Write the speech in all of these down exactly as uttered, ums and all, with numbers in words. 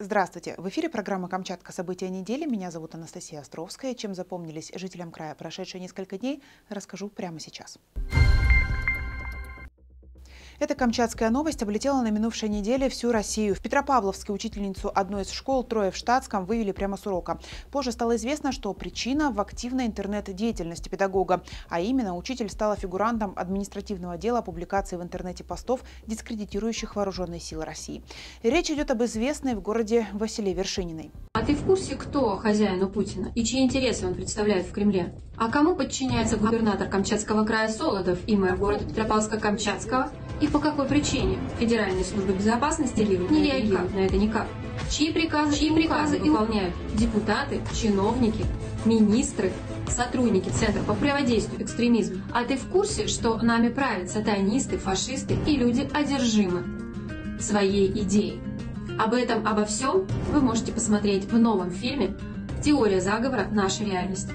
Здравствуйте! В эфире программа «Камчатка. События недели». Меня зовут Анастасия Островская. Чем запомнились жителям края прошедшие несколько дней, расскажу прямо сейчас. Эта камчатская новость облетела на минувшей неделе всю Россию. В Петропавловске учительницу одной из школ, трое в штатском, вывели прямо с урока. Позже стало известно, что причина в активной интернет-деятельности педагога. А именно, учитель стала фигурантом административного дела о публикации в интернете постов, дискредитирующих вооруженные силы России. Речь идет об известной в городе Василии Вершининой. А ты в курсе, кто хозяин у Путина и чьи интересы он представляет в Кремле? А кому подчиняется губернатор Камчатского края Солодов и мэр города Петропавловска-Камчатского? И по какой причине Федеральные службы безопасности не реагируют на это никак? Чьи приказы, чьи приказы выполняют депутаты, чиновники, министры, сотрудники Центра по противодействию экстремизму? А ты в курсе, что нами правят сатанисты, фашисты и люди одержимы своей идеей? Об этом, обо всем вы можете посмотреть в новом фильме «Теория заговора наша реальность».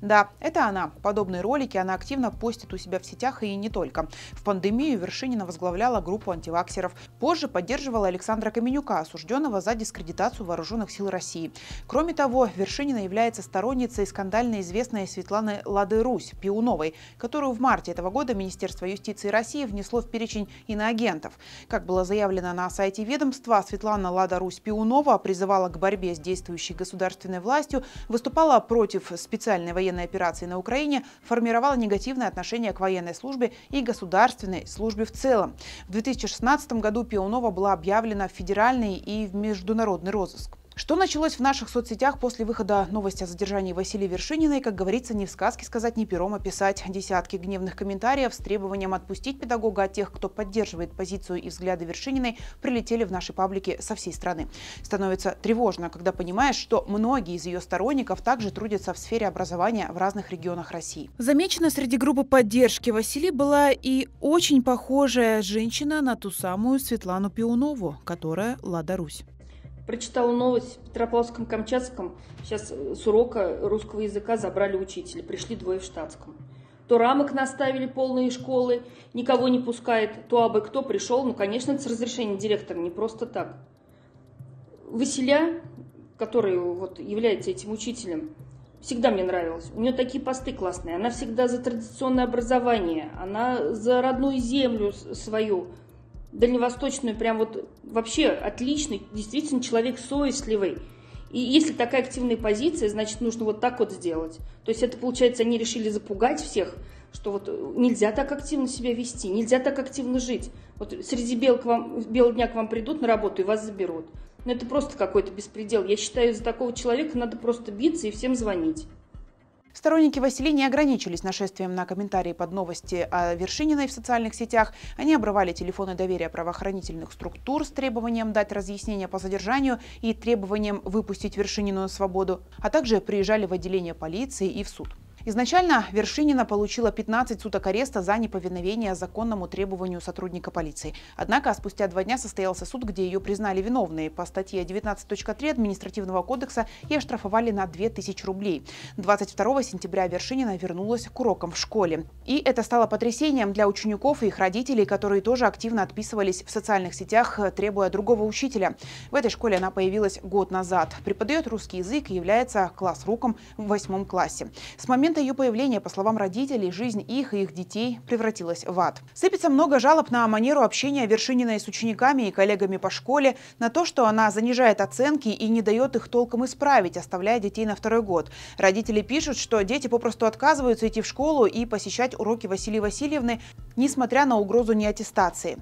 Да, это она. Подобные ролики она активно постит у себя в сетях и не только. В пандемию Вершинина возглавляла группу антиваксеров. Позже поддерживала Александра Каменюка, осужденного за дискредитацию вооруженных сил России. Кроме того, Вершинина является сторонницей скандально известной Светланы Лады-Русь Пеуновой, которую в марте этого года Министерство юстиции России внесло в перечень иноагентов. Как было заявлено на сайте ведомства, Светлана Лада-Русь Пеунова призывала к борьбе с действующей государственной властью, выступала против специальной военной операции на Украине, формировала негативное отношение к военной службе и государственной службе в целом. В две тысячи шестнадцатом году Пеунова была объявлена в федеральный и в международный розыск. Что началось в наших соцсетях после выхода новости о задержании Василия Вершининой, как говорится, не в сказке сказать, не пером описать. Десятки гневных комментариев с требованием отпустить педагога от тех, кто поддерживает позицию и взгляды Вершининой, прилетели в наши паблики со всей страны. Становится тревожно, когда понимаешь, что многие из ее сторонников также трудятся в сфере образования в разных регионах России. Замечена среди группы поддержки Василии была и очень похожая женщина на ту самую Светлану Пеунову, которая Лада-Русь. Прочитала новость в Петропавловском-Камчатском. Сейчас с урока русского языка забрали учителя. Пришли двое в штатском. То рамок наставили полные школы, никого не пускает, то абы кто пришел. Ну, конечно, это с разрешения директора, не просто так. Василя, который вот является этим учителем, всегда мне нравилась. У нее такие посты классные. Она всегда за традиционное образование, она за родную землю свою, дальневосточную, прям вот вообще отличный, действительно человек совестливый. И если такая активная позиция, значит, нужно вот так вот сделать. То есть это, получается, они решили запугать всех, что вот нельзя так активно себя вести, нельзя так активно жить. Вот среди бел к вам, белого дня к вам придут на работу и вас заберут. Но это просто какой-то беспредел. Я считаю, за такого человека надо просто биться и всем звонить. Сторонники Василии не ограничились нашествием на комментарии под новости о Вершининой в социальных сетях. Они обрывали телефоны доверия правоохранительных структур с требованием дать разъяснения по задержанию и требованием выпустить Вершинину на свободу, а также приезжали в отделение полиции и в суд. Изначально Вершинина получила пятнадцать суток ареста за неповиновение законному требованию сотрудника полиции. Однако спустя два дня состоялся суд, где ее признали виновной по статье девятнадцать точка три Административного кодекса и оштрафовали на две тысячи рублей. двадцать второго сентября Вершинина вернулась к урокам в школе. И это стало потрясением для учеников и их родителей, которые тоже активно отписывались в социальных сетях, требуя другого учителя. В этой школе она появилась год назад. Преподает русский язык и является класс-руком в восьмом классе. С момента ее появления, по словам родителей, жизнь их и их детей превратилась в ад. Сыпется много жалоб на манеру общения Вершининой с учениками и коллегами по школе, на то, что она занижает оценки и не дает их толком исправить, оставляя детей на второй год. Родители пишут, что дети попросту отказываются идти в школу и посещать уроки Василии Васильевны, несмотря на угрозу неаттестации.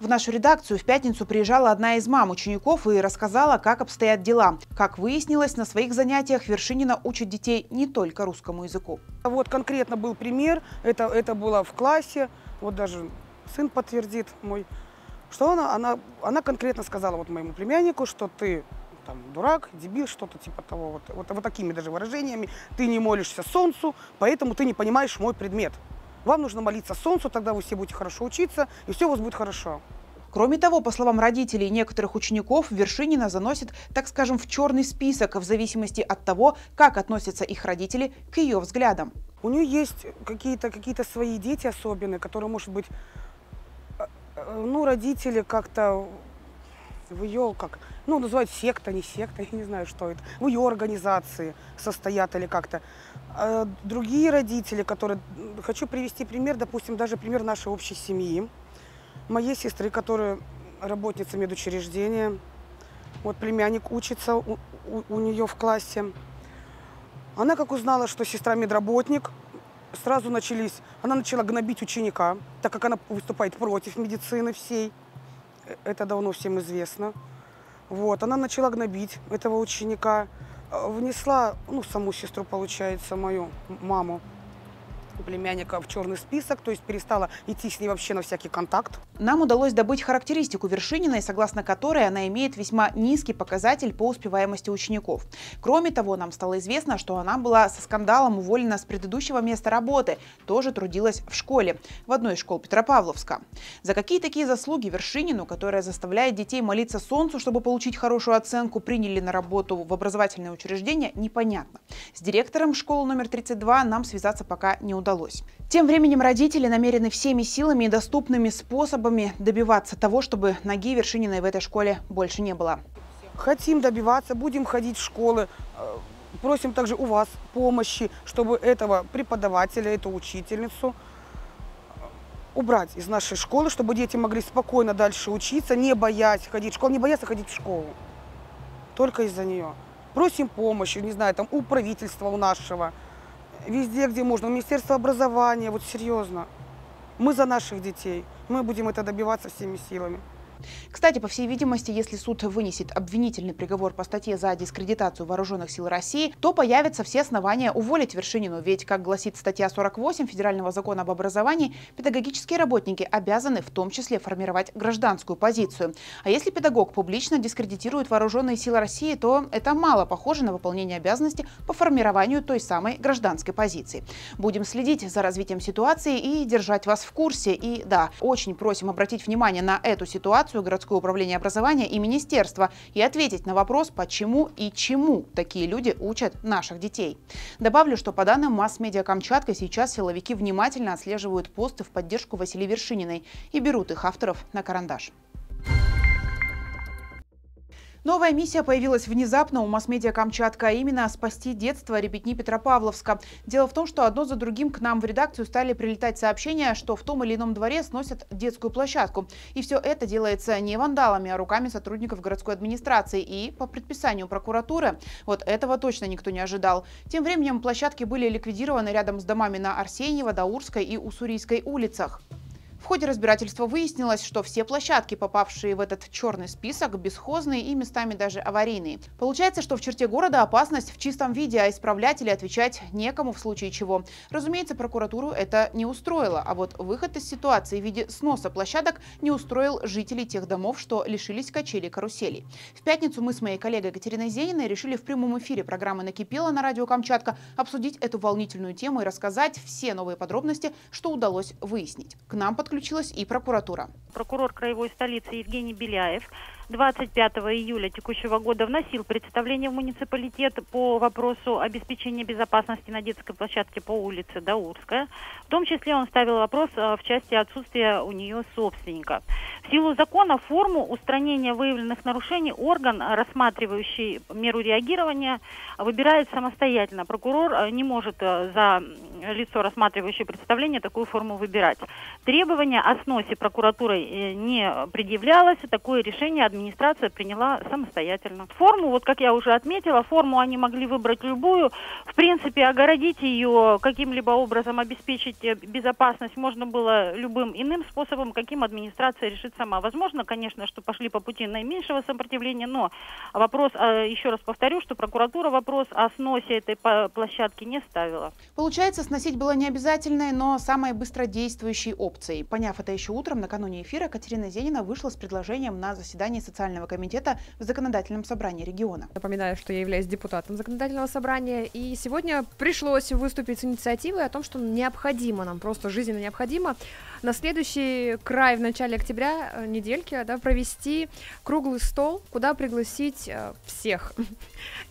В нашу редакцию в пятницу приезжала одна из мам учеников и рассказала, как обстоят дела. Как выяснилось, на своих занятиях Вершинина учит детей не только русскому языку. Вот конкретно был пример, это, это было в классе, вот даже сын подтвердит мой, что она, она, она конкретно сказала вот моему племяннику, что ты там дурак, дебил, что-то типа того, вот, вот, вот такими даже выражениями, ты не молишься солнцу, поэтому ты не понимаешь мой предмет. Вам нужно молиться солнцу, тогда вы все будете хорошо учиться, и все у вас будет хорошо. Кроме того, по словам родителей некоторых учеников, Вершинина заносит, так скажем, в черный список в зависимости от того, как относятся их родители к ее взглядам. У нее есть какие-то какие-то свои дети особенные, которые, может быть, ну, родители как-то в ее, как, ну, называют секта, не секта, я не знаю, что это, в ее организации состоят или как-то. А другие родители, которые, хочу привести пример, допустим, даже пример нашей общей семьи, моей сестры, которая работница медучреждения, вот племянник учится у, у, у нее в классе. Она как узнала, что сестра медработник, сразу начались, она начала гнобить ученика, так как она выступает против медицины всей. Это давно всем известно. Вот, она начала гнобить этого ученика, внесла, ну, саму сестру, получается, мою маму, племянника в черный список, то есть перестала идти с ней вообще на всякий контакт. Нам удалось добыть характеристику Вершининой, согласно которой она имеет весьма низкий показатель по успеваемости учеников. Кроме того, нам стало известно, что она была со скандалом уволена с предыдущего места работы, тоже трудилась в школе, в одной из школ Петропавловска. За какие такие заслуги Вершинину, которая заставляет детей молиться солнцу, чтобы получить хорошую оценку, приняли на работу в образовательное учреждение, непонятно. С директором школы номер тридцать два нам связаться пока не удалось. Удалось. Тем временем родители намерены всеми силами и доступными способами добиваться того, чтобы ноги Вершининой в этой школе больше не было. Хотим добиваться, будем ходить в школы, просим также у вас помощи, чтобы этого преподавателя, эту учительницу убрать из нашей школы, чтобы дети могли спокойно дальше учиться, не боясь ходить в школу, не бояться ходить в школу. Только из-за нее. Просим помощи, не знаю, там у правительства, у нашего. Везде, где можно. Министерство образования, вот серьезно. Мы за наших детей. Мы будем это добиваться всеми силами. Кстати, по всей видимости, если суд вынесет обвинительный приговор по статье за дискредитацию вооруженных сил России, то появятся все основания уволить Вершинину. Ведь, как гласит статья сорок восемь Федерального закона об образовании, педагогические работники обязаны в том числе формировать гражданскую позицию. А если педагог публично дискредитирует вооруженные силы России, то это мало похоже на выполнение обязанности по формированию той самой гражданской позиции. Будем следить за развитием ситуации и держать вас в курсе. И да, очень просим обратить внимание на эту ситуацию городское управление образования и министерство и ответить на вопрос, почему и чему такие люди учат наших детей. Добавлю, что по данным Масс-Медиа Камчатка сейчас силовики внимательно отслеживают посты в поддержку Василия Вершининой и берут их авторов на карандаш. Новая миссия появилась внезапно у Масс-Медиа Камчатка, а именно спасти детство ребятни Петропавловска. Дело в том, что одно за другим к нам в редакцию стали прилетать сообщения, что в том или ином дворе сносят детскую площадку. И все это делается не вандалами, а руками сотрудников городской администрации и по предписанию прокуратуры. Вот этого точно никто не ожидал. Тем временем площадки были ликвидированы рядом с домами на Арсеньево, Даурской и Уссурийской улицах. В ходе разбирательства выяснилось, что все площадки, попавшие в этот черный список, бесхозные и местами даже аварийные. Получается, что в черте города опасность в чистом виде, а исправлять или отвечать некому в случае чего. Разумеется, прокуратуру это не устроило, а вот выход из ситуации в виде сноса площадок не устроил жителей тех домов, что лишились качелей и каруселей. В пятницу мы с моей коллегой Екатериной Зениной решили в прямом эфире программы «Накипело» на радио Камчатка обсудить эту волнительную тему и рассказать все новые подробности, что удалось выяснить. К нам подключились. Включилась и прокуратура. Прокурор краевой столицы Евгений Беляев двадцать пятого июля текущего года вносил представление в муниципалитет по вопросу обеспечения безопасности на детской площадке по улице Даурская. В том числе он ставил вопрос в части отсутствия у нее собственника. В силу закона форму устранения выявленных нарушений орган, рассматривающий меру реагирования, выбирает самостоятельно. Прокурор не может за лицо, рассматривающее представление, такую форму выбирать. Требования о сносе прокуратурой не предъявлялось, такое решение одновременно администрация приняла самостоятельно. Форму, вот как я уже отметила, форму они могли выбрать любую. В принципе, огородить ее каким-либо образом, обеспечить безопасность можно было любым иным способом, каким администрация решит сама. Возможно, конечно, что пошли по пути наименьшего сопротивления, но вопрос, еще раз повторю, что прокуратура вопрос о сносе этой площадки не ставила. Получается, сносить было необязательной, но самой быстродействующей опцией. Поняв это еще утром, накануне эфира, Екатерина Зенина вышла с предложением на заседание социального комитета в Законодательном собрании региона. Напоминаю, что я являюсь депутатом Законодательного собрания, и сегодня пришлось выступить с инициативой о том, что необходимо нам, просто жизненно необходимо на следующий край в начале октября, недельки, да, провести круглый стол, куда пригласить всех.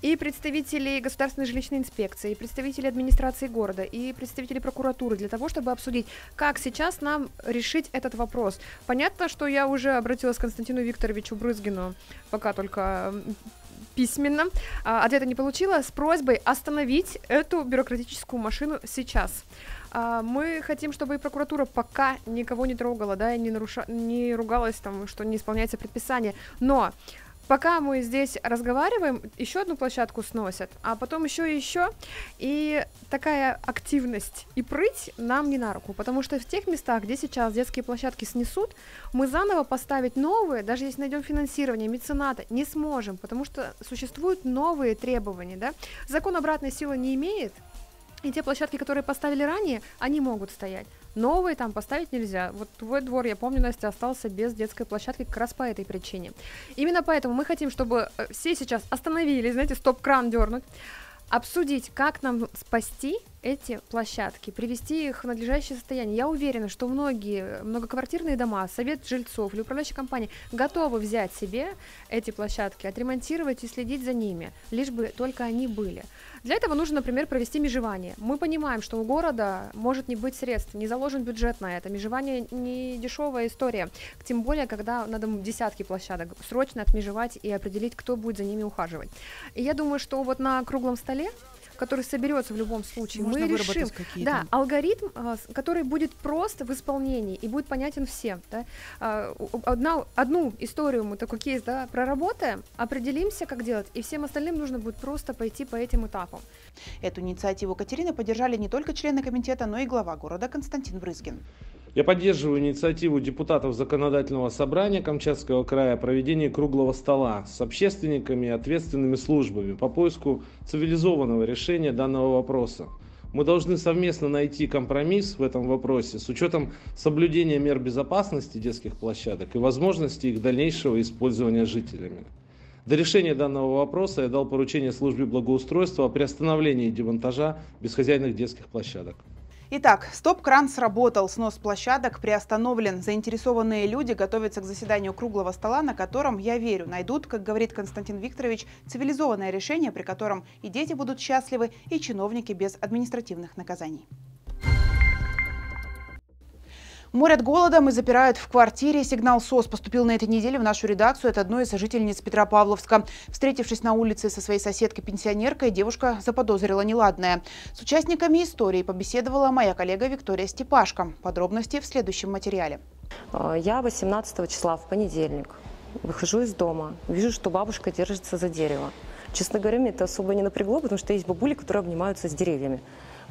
И представителей Государственной жилищной инспекции, и представителей администрации города, и представителей прокуратуры, для того, чтобы обсудить, как сейчас нам решить этот вопрос. Понятно, что я уже обратилась к Константину Викторовичу Брызгину, пока только... письменно, а, ответа не получила, с просьбой остановить эту бюрократическую машину сейчас. А, мы хотим, чтобы и прокуратура пока никого не трогала, да, и не, наруша... не ругалась, там, что не исполняется предписание. Но пока мы здесь разговариваем, еще одну площадку сносят, а потом еще и еще. И такая активность и прыть нам не на руку, потому что в тех местах, где сейчас детские площадки снесут, мы заново поставить новые, даже если найдем финансирование, мецената, не сможем, потому что существуют новые требования, да? Закон обратной силы не имеет, и те площадки, которые поставили ранее, они могут стоять. Новые там поставить нельзя. Вот твой двор, я помню, Настя, остался без детской площадки как раз по этой причине. Именно поэтому мы хотим, чтобы все сейчас остановились, знаете, стоп-кран дернуть, обсудить, как нам спасти эти площадки, привести их в надлежащее состояние. Я уверена, что многие многоквартирные дома, совет жильцов или управляющие компании готовы взять себе эти площадки, отремонтировать и следить за ними, лишь бы только они были. Для этого нужно, например, провести межевание. Мы понимаем, что у города может не быть средств, не заложен бюджет на это. Межевание не дешевая история, тем более, когда надо десятки площадок срочно отмежевать и определить, кто будет за ними ухаживать. И я думаю, что вот на круглом столе, который соберется в любом случае, можно мы решим, да, алгоритм, который будет просто в исполнении и будет понятен всем. Да? Одна, одну историю мы такой кейс, да, проработаем, определимся, как делать, и всем остальным нужно будет просто пойти по этим этапам. Эту инициативу Катерины поддержали не только члены комитета, но и глава города Константин Брызгин. Я поддерживаю инициативу депутатов Законодательного собрания Камчатского края о проведении круглого стола с общественниками и ответственными службами по поиску цивилизованного решения данного вопроса. Мы должны совместно найти компромисс в этом вопросе с учетом соблюдения мер безопасности детских площадок и возможности их дальнейшего использования жителями. До решения данного вопроса я дал поручение службе благоустройства о приостановлении демонтажа бесхозяйных детских площадок. Итак, стоп-кран сработал, снос площадок приостановлен. Заинтересованные люди готовятся к заседанию круглого стола, на котором, я верю, найдут, как говорит Константин Викторович, цивилизованное решение, при котором и дети будут счастливы, и чиновники без административных наказаний. Морят голодом и запирают в квартире. Сигнал СОС поступил на этой неделе в нашу редакцию от одной из жительниц Петропавловска. Встретившись на улице со своей соседкой-пенсионеркой, девушка заподозрила неладное. С участниками истории побеседовала моя коллега Виктория Степашко. Подробности в следующем материале. Я восемнадцатого числа, в понедельник, выхожу из дома. Вижу, что бабушка держится за дерево. Честно говоря, меня это особо не напрягло, потому что есть бабули, которые обнимаются с деревьями.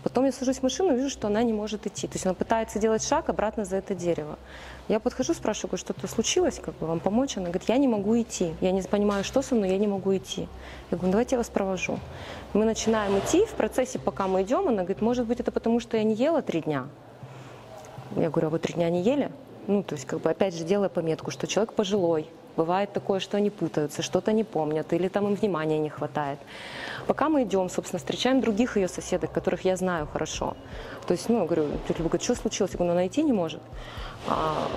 Потом я сажусь в машину и вижу, что она не может идти. То есть она пытается делать шаг обратно за это дерево. Я подхожу, спрашиваю, что-то случилось, как бы вам помочь? Она говорит, я не могу идти. Я не понимаю, что со мной, я не могу идти. Я говорю, давайте я вас провожу. Мы начинаем идти. В процессе, пока мы идем, она говорит, может быть, это потому, что я не ела три дня. Я говорю, а вы три дня не ели? Ну, то есть, как бы, опять же, делая пометку, что человек пожилой. Бывает такое, что они путаются, что-то не помнят, или там им внимания не хватает. Пока мы идем, собственно, встречаем других ее соседок, которых я знаю хорошо. То есть, ну, я говорю, тетя Люба, что случилось? Я говорю, ну, она идти не может. А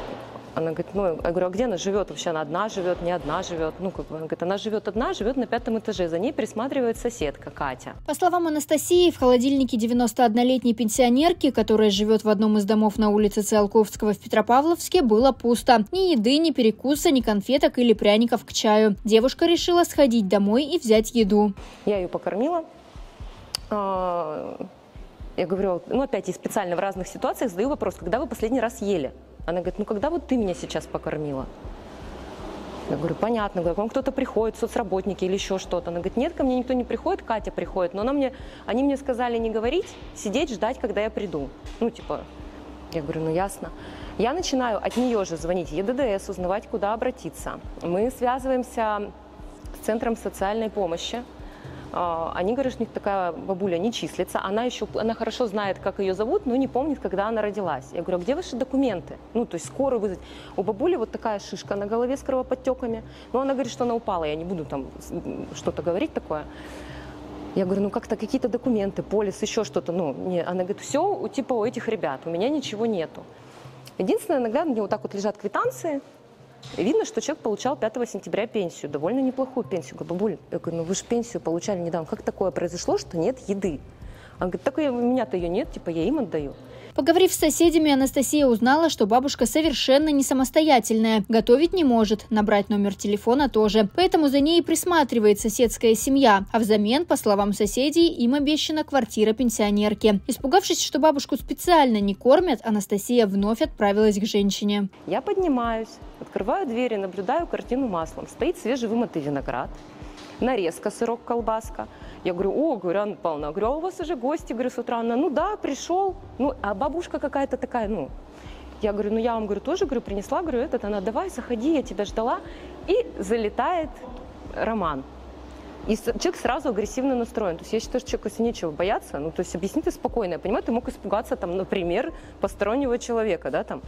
она говорит, ну, я говорю, а где она живет вообще? Она одна живет, не одна живет. Ну, как бы, она говорит, она живет одна, живет на пятом этаже. За ней присматривает соседка Катя. По словам Анастасии, в холодильнике девяносто однолетней пенсионерки, которая живет в одном из домов на улице Циолковского в Петропавловске, было пусто. Ни еды, ни перекуса, ни конфеток или пряников к чаю. Девушка решила сходить домой и взять еду. Я ее покормила. Я говорю, ну, опять, и специально в разных ситуациях задаю вопрос, когда вы последний раз ели? Она говорит, ну когда вот ты меня сейчас покормила? Я говорю, понятно, говорю, к вам кто-то приходит, соцработники или еще что-то. Она говорит, нет, ко мне никто не приходит, Катя приходит. Но она мне, они мне сказали не говорить, сидеть, ждать, когда я приду. Ну типа, я говорю, ну ясно. Я начинаю от нее же звонить ЕДДС, узнавать, куда обратиться. Мы связываемся с Центром социальной помощи. Они говорят, что у них такая бабуля не числится. Она еще, она хорошо знает, как ее зовут, но не помнит, когда она родилась. Я говорю, а где ваши документы? Ну, то есть скорую вызвать. У бабули вот такая шишка на голове с кровоподтеками. Но она говорит, что она упала, я не буду там что-то говорить такое. Я говорю, ну как-то какие-то документы, полис, еще что-то. Ну, не. Она говорит, все, типа у этих ребят, у меня ничего нету. Единственное, иногда у него вот так вот лежат квитанции, и видно, что человек получал пятого сентября пенсию, довольно неплохую пенсию. Говорю, бабуль, я говорю, ну вы же пенсию получали недавно, как такое произошло, что нет еды? Она говорит, так у меня-то ее нет, типа я им отдаю. Поговорив с соседями, Анастасия узнала, что бабушка совершенно не самостоятельная. Готовить не может, набрать номер телефона тоже. Поэтому за ней присматривает соседская семья. А взамен, по словам соседей, им обещана квартира пенсионерки. Испугавшись, что бабушку специально не кормят, Анастасия вновь отправилась к женщине. Я поднимаюсь, открываю дверь и наблюдаю картину маслом. Стоит свежевымытый виноград, нарезка, сырок, колбаска. Я говорю, о, говорю, Анна Павловна, говорю, а у вас уже гости, говорю, с утра. Она, ну да, пришел. Ну, а бабушка какая-то такая, ну. Я говорю, ну я вам, говорю, тоже, говорю, принесла, говорю, этот. Она, давай, заходи, я тебя ждала. И залетает Роман. И человек сразу агрессивно настроен. То есть я считаю, что человеку нечего бояться. Ну, то есть объясни ты спокойно. Я понимаю, ты мог испугаться, там, например, постороннего человека, да, там.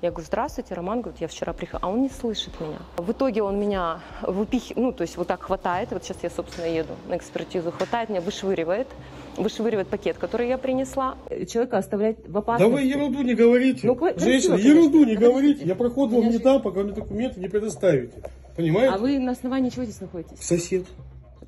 Я говорю, здравствуйте, Роман, говорит, я вчера приехал, а он не слышит меня. В итоге он меня выпихивает, ну, то есть вот так хватает, вот сейчас я, собственно, еду на экспертизу, хватает меня, вышвыривает, вышвыривает пакет, который я принесла. Человека оставлять в опасности. Да вы ерунду не говорите, ну, женщина, ерунду не говорите, я проходил не там, пока мне документы не предоставите, понимаете? А вы на основании чего здесь находитесь? Сосед.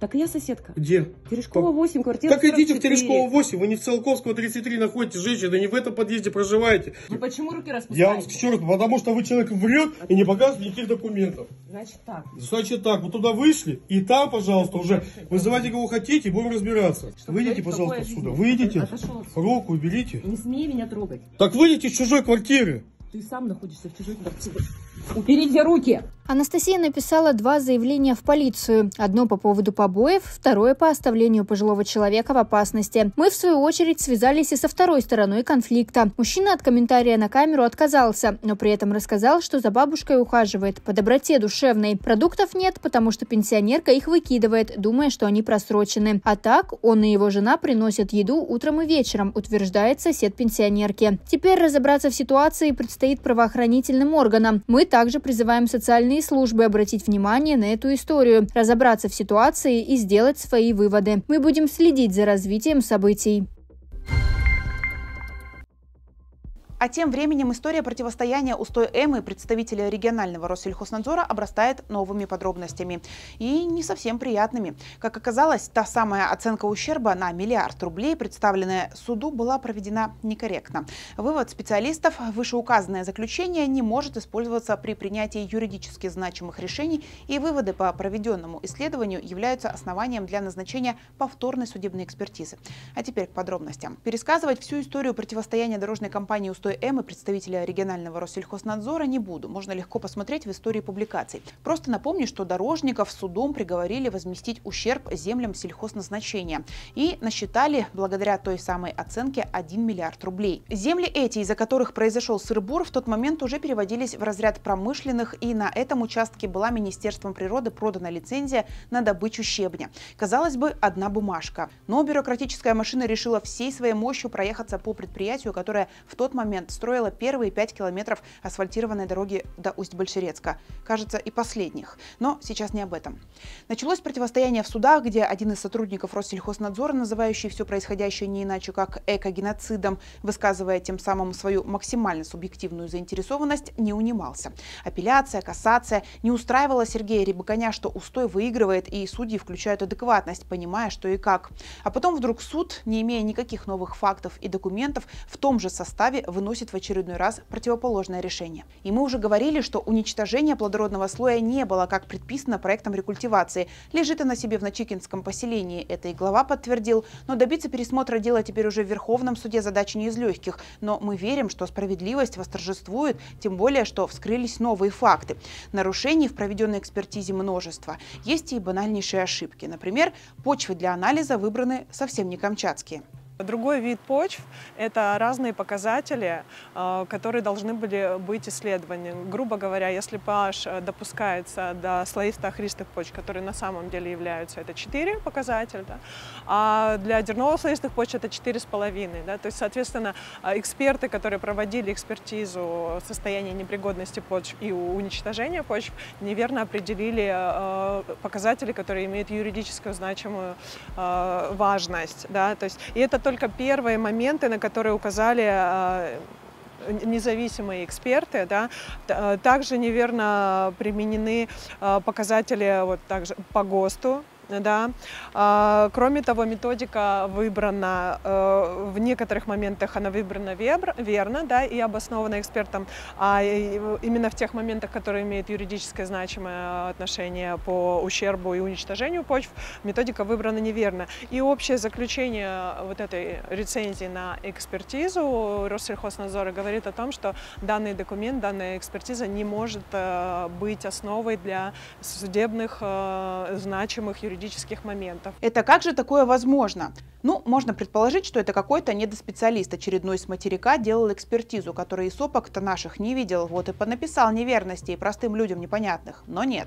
Так и я соседка. Где? Терешкова восемь, квартира сорок четыре. Так идите в Терешкова восемь, вы не в Циолковского тридцать три находитесь, женщина, не в этом подъезде проживаете. Вы почему руки распускаете? Я вам скажу, потому что вы человек врет а и не показывает никаких документов. Значит так. Значит так, вы туда вышли, и там, пожалуйста, уже вызывайте кого хотите, будем разбираться. Что выйдите, пожалуйста, отсюда. Выйдите, руку уберите. Не смей меня трогать. Так выйдите из чужой квартиры. Ты сам находишься в чужой квартире. Уберите руки! Анастасия написала два заявления в полицию. Одно по поводу побоев, второе по оставлению пожилого человека в опасности. Мы, в свою очередь, связались и со второй стороной конфликта. Мужчина от комментария на камеру отказался, но при этом рассказал, что за бабушкой ухаживает по доброте душевной. Продуктов нет, потому что пенсионерка их выкидывает, думая, что они просрочены. А так, он и его жена приносят еду утром и вечером, утверждает сосед пенсионерки. Теперь разобраться в ситуации предстоит правоохранительным органам. Мы также призываем социальные службы обратить внимание на эту историю, разобраться в ситуации и сделать свои выводы. Мы будем следить за развитием событий. А тем временем история противостояния Устой-М и представителей регионального Россельхознадзора обрастает новыми подробностями. И не совсем приятными. Как оказалось, та самая оценка ущерба на миллиард рублей, представленная суду, была проведена некорректно. Вывод специалистов – вышеуказанное заключение не может использоваться при принятии юридически значимых решений, и выводы по проведенному исследованию являются основанием для назначения повторной судебной экспертизы. А теперь к подробностям. Пересказывать всю историю противостояния дорожной компании Устой-М и представителя регионального Россельхознадзора не буду. Можно легко посмотреть в истории публикаций. Просто напомню, что дорожников судом приговорили возместить ущерб землям сельхозназначения и насчитали, благодаря той самой оценке, один миллиард рублей. Земли эти, из-за которых произошел сыр-бур, в тот момент уже переводились в разряд промышленных, и на этом участке была Министерством природы продана лицензия на добычу щебня. Казалось бы, одна бумажка. Но бюрократическая машина решила всей своей мощью проехаться по предприятию, которое в тот момент строила первые пять километров асфальтированной дороги до Усть-Большерецка. Кажется, и последних. Но сейчас не об этом. Началось противостояние в судах, где один из сотрудников Россельхознадзора, называющий все происходящее не иначе как экогеноцидом, высказывая тем самым свою максимально субъективную заинтересованность, не унимался. Апелляция, кассация. Не устраивала Сергея Рябоконя, что Устой выигрывает и судьи включают адекватность, понимая, что и как. А потом вдруг суд, не имея никаких новых фактов и документов, в том же составе выносит носит в очередной раз противоположное решение. И мы уже говорили, что уничтожение плодородного слоя не было, как предписано проектом рекультивации. Лежит она себе в Начикинском поселении. Это и глава подтвердил. Но добиться пересмотра дела теперь уже в Верховном суде задача не из легких. Но мы верим, что справедливость восторжествует, тем более, что вскрылись новые факты. Нарушений в проведенной экспертизе множество. Есть и банальнейшие ошибки. Например, почвы для анализа выбраны совсем не камчатские. Другой вид почв – это разные показатели, которые должны были быть исследованы. Грубо говоря, если pH допускается до слоистых охристых почв, которые на самом деле являются, это четыре показателя, да? А для дерново-слоистых почв это четыре с половиной. Да? То есть, соответственно, эксперты, которые проводили экспертизу состояния непригодности почв и уничтожения почв, неверно определили показатели, которые имеют юридическую значимую важность. Да? То есть, и это только первые моменты, на которые указали независимые эксперты, да, также неверно применены показатели вот также по ГОСТу. Да. Кроме того, методика выбрана, в некоторых моментах она выбрана верно, да, и обоснована экспертом, а именно в тех моментах, которые имеют юридическое значимое отношение по ущербу и уничтожению почв, методика выбрана неверно. И общее заключение вот этой рецензии на экспертизу Россельхознадзора говорит о том, что данный документ, данная экспертиза не может быть основой для судебных значимых юридических юридических моментов. Это как же такое возможно? Ну, можно предположить, что это какой-то недоспециалист очередной с материка делал экспертизу, который и сопок-то наших не видел, вот и понаписал неверностей простым людям непонятных, но нет.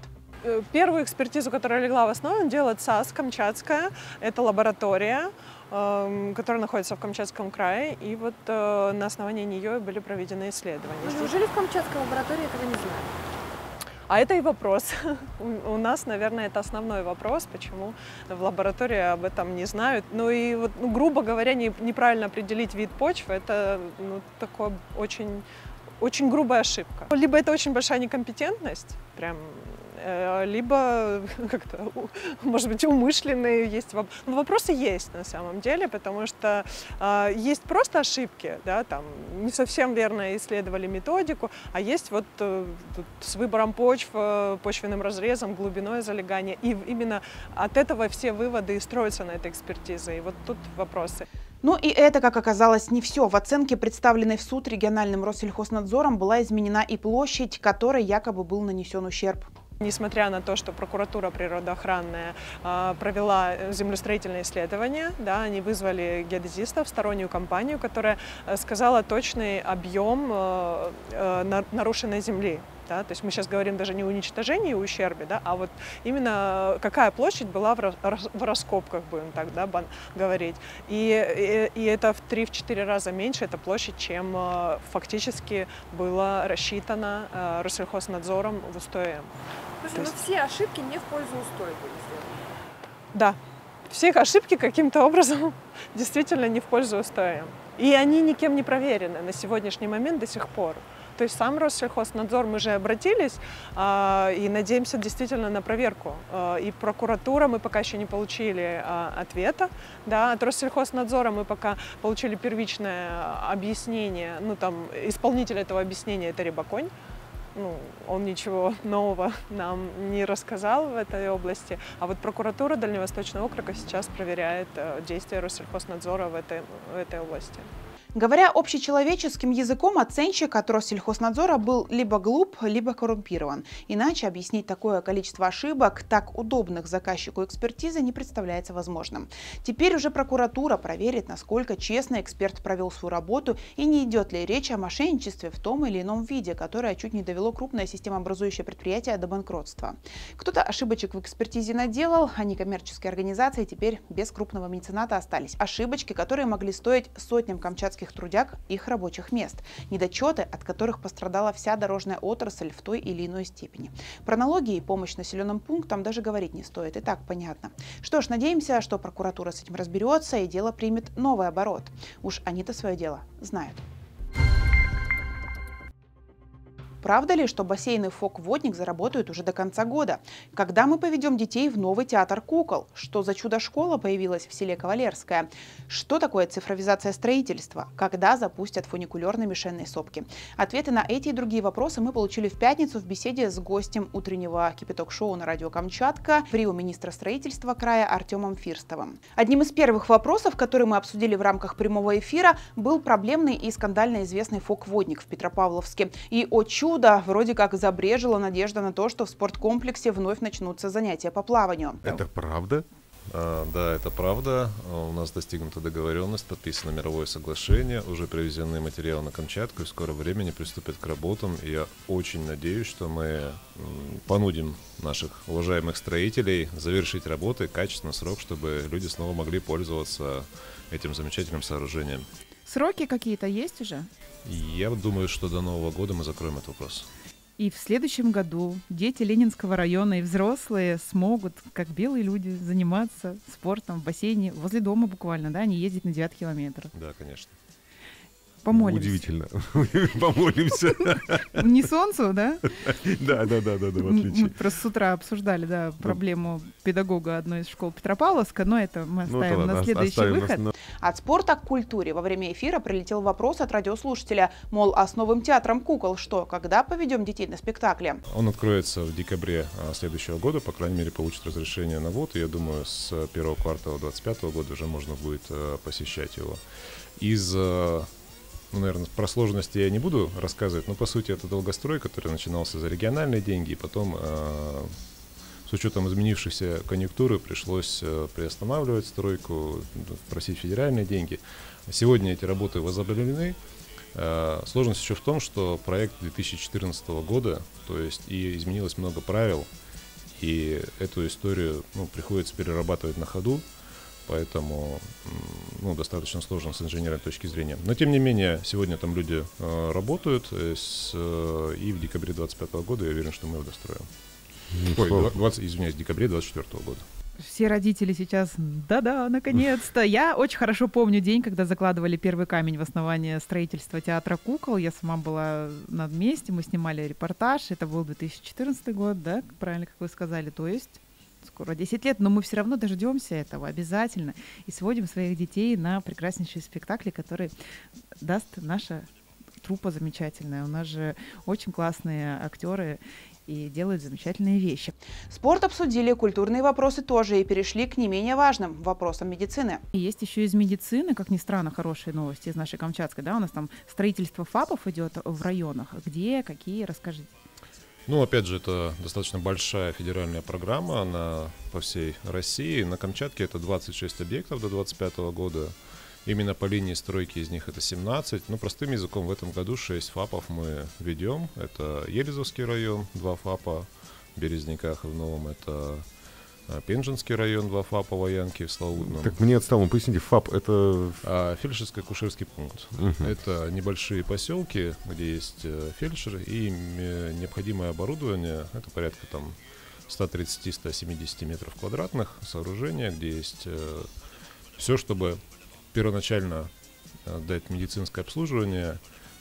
Первую экспертизу, которая легла в основу, делает САС Камчатская, это лаборатория, которая находится в Камчатском крае, и вот на основании нее были проведены исследования. Неужели в Камчатской лаборатории этого не знали? А это и вопрос. У нас, наверное, это основной вопрос, почему в лаборатории об этом не знают. Ну и, вот, ну, грубо говоря, не, неправильно определить вид почвы, это ну, такое очень, очень грубая ошибка. Либо это очень большая некомпетентность, прям, либо как-то, может быть, умышленные есть вопросы. Ну, вопросы есть на самом деле, потому что э, есть просто ошибки, да, там не совсем верно исследовали методику, а есть вот э, с выбором почв, почвенным разрезом, глубиной залегания. И именно от этого все выводы и строятся на этой экспертизе. И вот тут вопросы. Ну и это, как оказалось, не все. В оценке, представленной в суд региональным Россельхознадзором, была изменена и площадь, которой якобы был нанесен ущерб. Несмотря на то, что прокуратура природоохранная э, провела землестроительное исследование, да, они вызвали геодезистов, стороннюю компанию, которая сказала точный объем э, э, нарушенной земли. Да, то есть мы сейчас говорим даже не о уничтожении и ущербе, да, а вот именно какая площадь была в, рас, в раскопках, будем так, да, бан, говорить. И, и, и это в три-четыре раза меньше эта площадь, чем э, фактически было рассчитано э, Россельхознадзором в Устой-М. Слушай, есть... но все ошибки не в пользу Устой были сделаны? Да, все ошибки каким-то образом действительно не в пользу Устой-М. И они никем не проверены на сегодняшний момент до сих пор. То есть сам Россельхознадзор, мы же обратились э, и надеемся действительно на проверку. Э, и прокуратура, мы пока еще не получили э, ответа. Да, от Россельхознадзора мы пока получили первичное объяснение. Ну, там, исполнитель этого объяснения – это Рябоконь. Ну, он ничего нового нам не рассказал в этой области. А вот прокуратура Дальневосточного округа сейчас проверяет э, действия Россельхознадзора в этой, в этой области. Говоря общечеловеческим языком, оценщик от Россельхознадзора был либо глуп, либо коррумпирован. Иначе объяснить такое количество ошибок, так удобных заказчику экспертизы, не представляется возможным. Теперь уже прокуратура проверит, насколько честно эксперт провел свою работу и не идет ли речь о мошенничестве в том или ином виде, которое чуть не довело крупное системообразующее предприятие до банкротства. Кто-то ошибочек в экспертизе наделал, а некоммерческие организации теперь без крупного мецената остались. Ошибочки, которые могли стоить сотням камчатских трудяг их рабочих мест, недочеты, от которых пострадала вся дорожная отрасль в той или иной степени. Про налоги и помощь населенным пунктам даже говорить не стоит, и так понятно. Что ж, надеемся, что прокуратура с этим разберется и дело примет новый оборот. Уж они-то свое дело знают. Правда ли, что бассейны «ФОК-водник» заработают уже до конца года? Когда мы поведем детей в новый театр кукол? Что за чудо-школа появилась в селе Кавалерское? Что такое цифровизация строительства? Когда запустят фуникулер на мишенной сопке? Ответы на эти и другие вопросы мы получили в пятницу в беседе с гостем утреннего кипяток-шоу на радио «Камчатка» прио министра строительства края Артемом Фирстовым. Одним из первых вопросов, который мы обсудили в рамках прямого эфира, был проблемный и скандально известный «ФОК-водник» в Петропавловске. И о чудо Да, вроде как забрежила надежда на то, что в спорткомплексе вновь начнутся занятия по плаванию. Это правда? А, да, это правда. У нас достигнута договоренность, подписано мировое соглашение, уже привезены материалы на Камчатку и в скором времени приступят к работам. И я очень надеюсь, что мы понудим наших уважаемых строителей завершить работы качественно, срок, чтобы люди снова могли пользоваться этим замечательным сооружением. Сроки какие-то есть уже? Я думаю, что до Нового года мы закроем этот вопрос. И в следующем году дети Ленинского района и взрослые смогут, как белые люди, заниматься спортом в бассейне возле дома буквально, да, не ездить на девятый километр. Да, конечно. Помолимся. Удивительно. Помолимся. Не солнцу, да? Да, да, да, да, в отличие. Мы просто с утра обсуждали, да, проблему педагога одной из школ Петропавловска, но это мы оставим на следующий выход. От спорта к культуре. Во время эфира прилетел вопрос от радиослушателя, мол, а с новым театром кукол что, когда поведем детей на спектакле? Он откроется в декабре следующего года, по крайней мере, получит разрешение на ввод, и я думаю, с первого квартала две тысячи двадцать пятого года уже можно будет посещать его. Из, ну, наверное, про сложности я не буду рассказывать, но, по сути, это долгострой, который начинался за региональные деньги, и потом, с учетом изменившейся конъюнктуры, пришлось приостанавливать стройку, просить федеральные деньги. Сегодня эти работы возобновлены. Сложность еще в том, что проект две тысячи четырнадцатого года, то есть и изменилось много правил, и эту историю, ну, приходится перерабатывать на ходу, поэтому, ну, достаточно сложно с инженерной точки зрения. Но, тем не менее, сегодня там люди э, работают, с, э, и в декабре две тысячи двадцать пятого года я уверен, что мы его достроим. Ой, двадцать, извиняюсь, в декабре две тысячи двадцать четвёртого года. Все родители сейчас, да-да, наконец-то. Я очень хорошо помню день, когда закладывали первый камень в основание строительства театра кукол. Я сама была на месте, мы снимали репортаж. Это был две тысячи четырнадцатый год, да, правильно, как вы сказали, то есть скоро десять лет, но мы все равно дождемся этого обязательно и сводим своих детей на прекраснейшие спектакли, которые даст наша труппа замечательная. У нас же очень классные актеры и делают замечательные вещи. Спорт обсудили, культурные вопросы тоже, и перешли к не менее важным вопросам медицины. И есть еще из медицины, как ни странно, хорошие новости из нашей Камчатской. Да? У нас там строительство ФАПов идет в районах. Где, какие, расскажите. Ну, опять же, это достаточно большая федеральная программа, она по всей России. На Камчатке это двадцать шесть объектов до две тысячи двадцать пятого года. Именно по линии стройки из них это семнадцать. Ну, простым языком, в этом году шесть ФАПов мы ведем. Это Елизовский район, два ФАПа, в Березниках и в Новом. Это Пенжинский район, два ФАПа, Воянки в Славутном. Так мне отстало, поясните, ФАП это... А, фельдшерско-акушерский пункт. Угу. Это небольшие поселки, где есть фельдшеры и необходимое оборудование. Это порядка там ста тридцати — ста семидесяти метров квадратных сооружения, где есть э, все, чтобы первоначально дать медицинское обслуживание,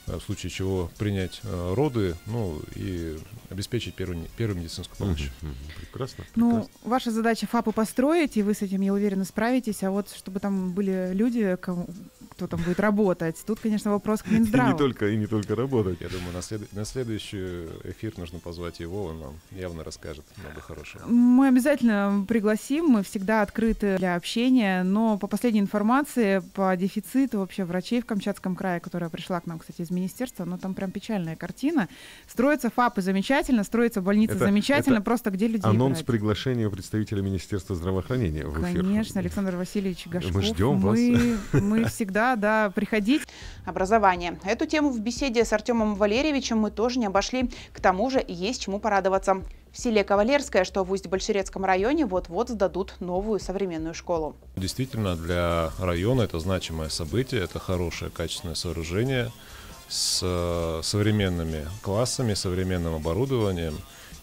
в случае чего принять роды, ну и обеспечить первую, первую медицинскую помощь. Угу, угу. Прекрасно, прекрасно. Ну, ваша задача ФАПы построить, и вы с этим, я уверена, справитесь, а вот чтобы там были люди, кому, кто там будет работать, тут, конечно, вопрос к Минздраву. И не только, и не только работать. Я думаю, на, след, на следующий эфир нужно позвать его, он нам явно расскажет много хорошего. Мы обязательно пригласим, мы всегда открыты для общения, но по последней информации, по дефициту вообще врачей в Камчатском крае, которая пришла к нам, кстати, из министерства, но там прям печальная картина. Строятся ФАПы замечательно, строятся больницы это, замечательно, это просто где людей анонс брать? Приглашения представителя Министерства здравоохранения в эфир. Конечно, Александр Васильевич Гашков. Мы ждем вас. Мы, мы всегда, да, приходите. Образование. Эту тему в беседе с Артемом Валерьевичем мы тоже не обошли. К тому же есть чему порадоваться. В селе Кавалерское, что в Усть-Большерецком районе, вот-вот сдадут новую современную школу. Действительно, для района это значимое событие, это хорошее, качественное сооружение с современными классами, современным оборудованием.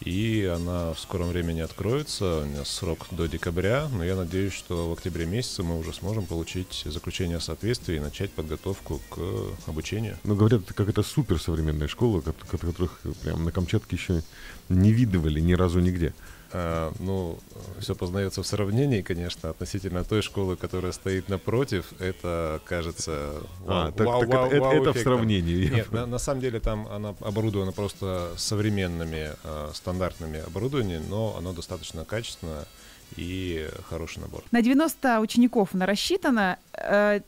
И она в скором времени откроется. У меня срок до декабря, но я надеюсь, что в октябре месяце мы уже сможем получить заключение о соответствии и начать подготовку к обучению. Ну, говорят, это какая-то суперсовременная школа, которых прям на Камчатке еще не видывали ни разу нигде. А, ну, все познается в сравнении, конечно, относительно той школы, которая стоит напротив, это кажется... Вау, а, так, вау, так, вау, это, вау, это, это в сравнении. Нет, на, на самом деле там она оборудована просто современными э, стандартными оборудованиями, но оно достаточно качественное и хороший набор. На девяносто учеников она рассчитана. Э,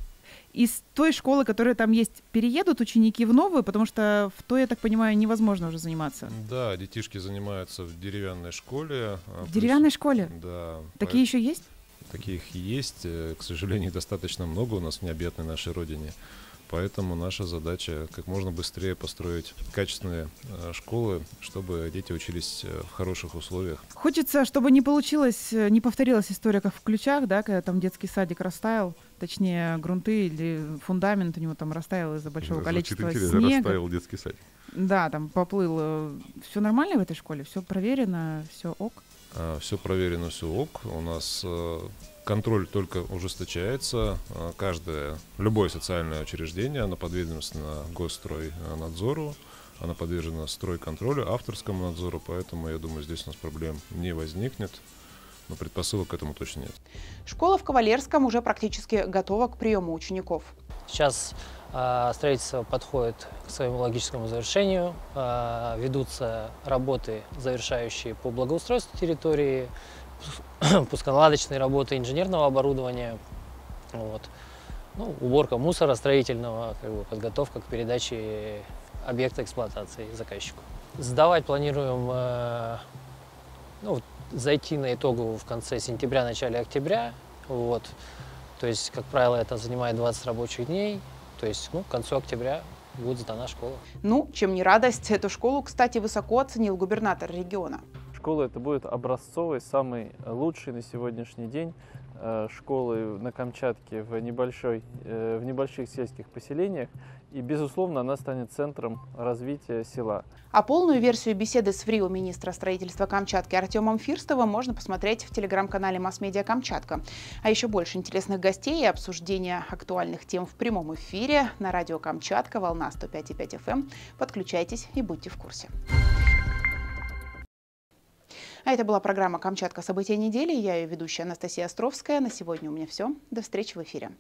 из той школы, которая там есть, переедут ученики в новую, потому что в той, я так понимаю, невозможно уже заниматься. Да, детишки занимаются в деревянной школе. В деревянной школе? Да. Такие еще есть? Таких есть, к сожалению, достаточно много у нас в необъятной нашей родине. Поэтому наша задача как можно быстрее построить качественные школы, чтобы дети учились в хороших условиях. Хочется, чтобы не получилось, не повторилась история, как в Ключах, да, когда там детский садик растаял, точнее грунты или фундамент у него там растаял из-за большого да, количества снега. Растаял детский садик. Да, там поплыл. Все нормально в этой школе? Все проверено? Все ок? Все проверено, все ок. У нас Контроль только ужесточается. Каждое, любое социальное учреждение, оно подведено госстройнадзору, оно подвержено стройконтролю, авторскому надзору, поэтому, я думаю, здесь у нас проблем не возникнет. Но предпосылок к этому точно нет. Школа в Кавалерском уже практически готова к приему учеников. Сейчас э, строительство подходит к своему логическому завершению. Э, ведутся работы, завершающие по благоустройству территории, пусконаладочные работы инженерного оборудования, вот. Ну, уборка мусора строительного, как бы, подготовка к передаче объекта эксплуатации заказчику. Сдавать планируем э, ну, зайти на итоговую в конце сентября, начале октября. Вот. То есть, как правило, это занимает двадцать рабочих дней. То есть, ну, к концу октября будет сдана школа. Ну, чем не радость. Эту школу, кстати, высоко оценил губернатор региона. Школа это будет образцовой, самой лучшей на сегодняшний день школы на Камчатке в, небольшой, в небольших сельских поселениях. И, безусловно, она станет центром развития села. А полную версию беседы с ФРИО министра строительства Камчатки Артемом Фирстовым можно посмотреть в телеграм-канале Масс-Медиа Камчатка. А еще больше интересных гостей и обсуждения актуальных тем в прямом эфире на радио Камчатка, волна сто пять и пять эф эм. Подключайтесь и будьте в курсе. А это была программа «Камчатка. События недели». Я ее ведущая Анастасия Островская. На сегодня у меня все. До встречи в эфире.